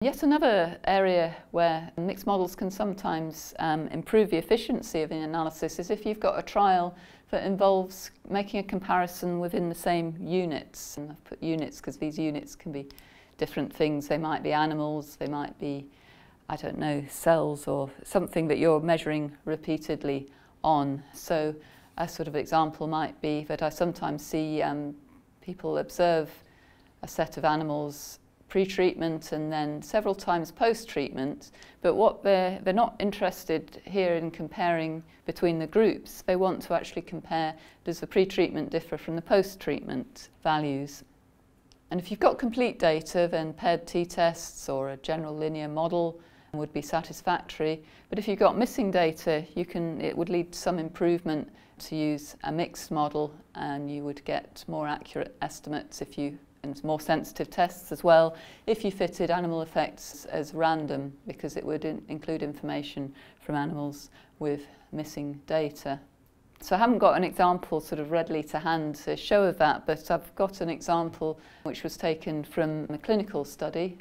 Yet another area where mixed models can sometimes improve the efficiency of an analysis is if you've got a trial that involves making a comparison within the same units. And I've put units because these units can be different things. They might be animals, they might be, I don't know, cells or something that you're measuring repeatedly on. So a sort of example might be that I sometimes see people observe a set of animals pre-treatment and then several times post-treatment, but what they're not interested here in comparing between the groups. They want to actually compare, does the pre-treatment differ from the post-treatment values? And if you've got complete data, then paired t-tests or a general linear model would be satisfactory. But if you've got missing data, it would lead to some improvement to use a mixed model, and you would get more accurate estimates if you and more sensitive tests as well if you fitted animal effects as random, because it would include information from animals with missing data. So I haven't got an example sort of readily to hand to show of that, but I've got an example which was taken from a clinical study